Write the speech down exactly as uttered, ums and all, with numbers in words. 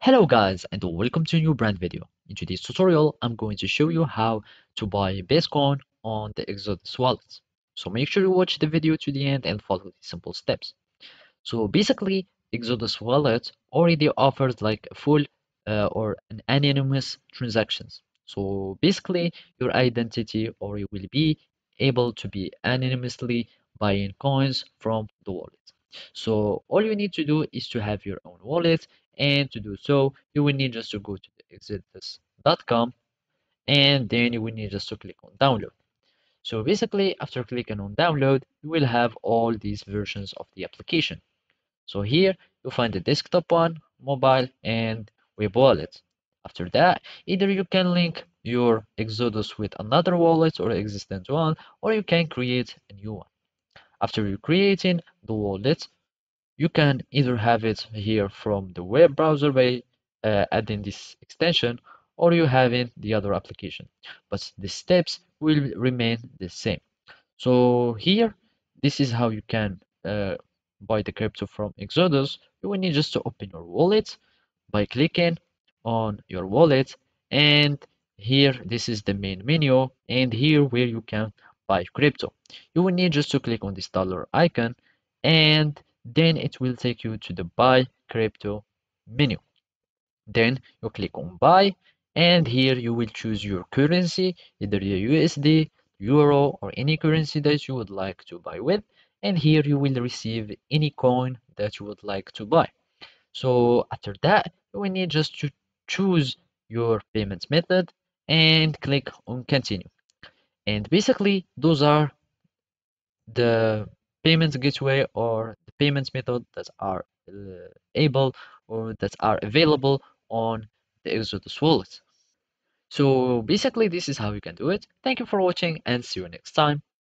Hello guys, and welcome to a new brand video. In today's tutorial, I'm going to show you how to buy Bitcoin on the Exodus wallet. So make sure you watch the video to the end and follow the simple steps. So basically, Exodus wallet already offers like full uh, or an anonymous transactions. So basically, your identity, or you will be able to be anonymously buying coins from the wallet. So all you need to do is to have your own wallet. And to do so, you will need just to go to exodus dot com, and then you will need just to click on download. So basically, after clicking on download, you will have all these versions of the application. So here you'll find the desktop one, mobile, and web wallet. After that, either you can link your Exodus with another wallet or existent one, or you can create a new one. After you're creating the wallet, you can either have it here from the web browser by uh, adding this extension, or you have it the other application, but the steps will remain the same. So here, this is how you can uh, buy the crypto from Exodus. You will need just to open your wallet by clicking on your wallet, and here this is the main menu, and here where you can buy crypto. You will need just to click on this dollar icon, and then it will take you to the buy crypto menu. Then you click on buy, and here you will choose your currency, either the U S D, euro, or any currency that you would like to buy with, and here you will receive any coin that you would like to buy. So after that, you will need just to choose your payment method and click on continue. And basically, those are the payment gateway or the payments method that are uh, able or that are available on the Exodus wallet. So basically, this is how you can do it. Thank you for watching, and see you next time.